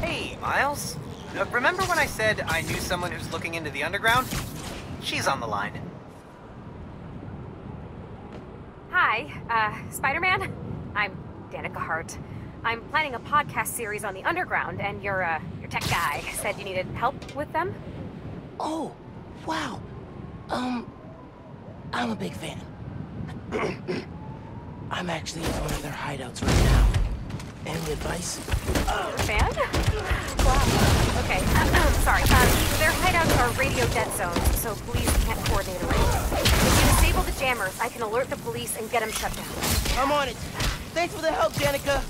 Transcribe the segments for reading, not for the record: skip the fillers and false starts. Hey, Miles. Remember when I said I knew someone who's looking into the underground? She's on the line. Hi, Spider-Man? I'm Danika Hart. I'm planning a podcast series on the underground, and your tech guy said you needed help with them. Oh, wow. I'm a big fan. I'm actually in one of their hideouts right now. Any advice? Fan? Wow. Okay. Sorry. Their hideouts are radio dead zones, so police can't coordinate around. If you disable the jammers, I can alert the police and get them shut down. I'm on it. Thanks for the help, Janica.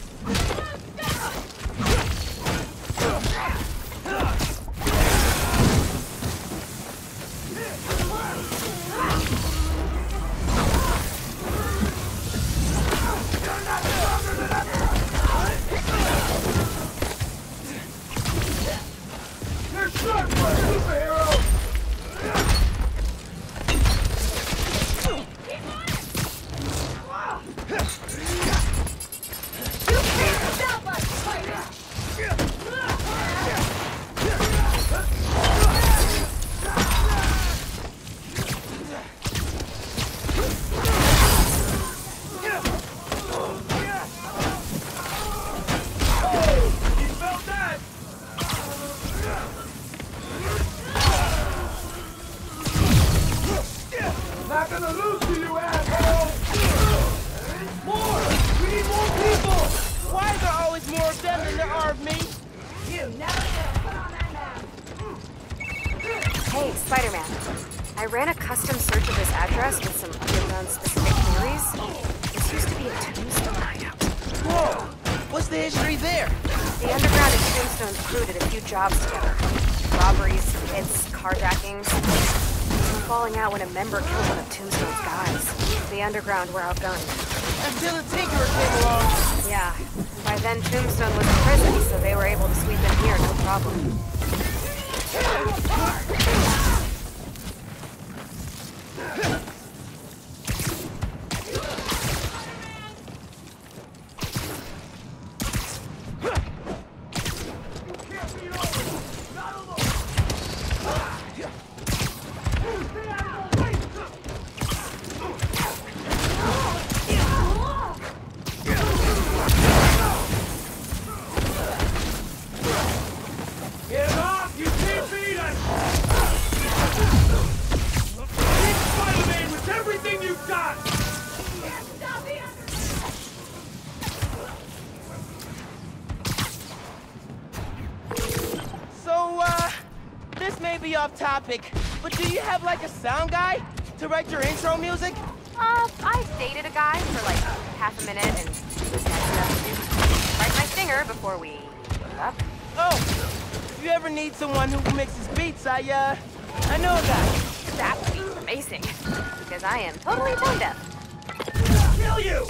Member killed one of Tombstone's guys. The underground were outgunned. Until the tinkerer came along. Yeah. By then, Tombstone was in prison, so they were able to sweep in here, no problem. Topic, but do you have like a sound guy to write your intro music? I dated a guy for like half a minute and write my stinger before we put up. Oh, if you ever need someone who mixes beats, I know a guy. That would be amazing, because I am totally tone deaf. Kill you!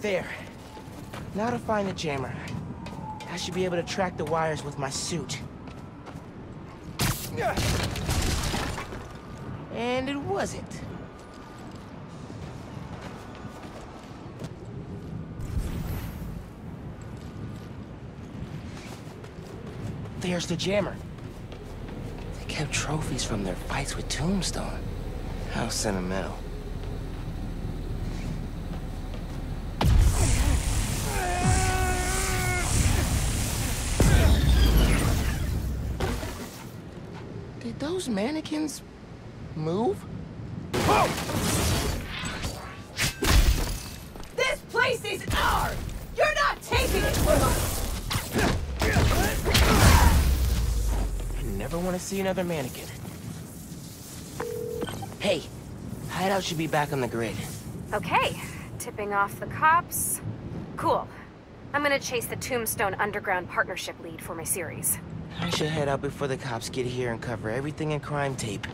There. Now to find the jammer. I should be able to track the wires with my suit. And it wasn't. There's the jammer. They kept trophies from their fights with Tombstone. How sentimental. Did those mannequins move? Whoa! This place is ours! You're not taking it from us! I never want to see another mannequin. Hey, Hideout should be back on the grid. Okay, tipping off the cops. Cool. I'm gonna chase the Tombstone Underground Partnership lead for my series. I should head out before the cops get here and cover everything in crime tape.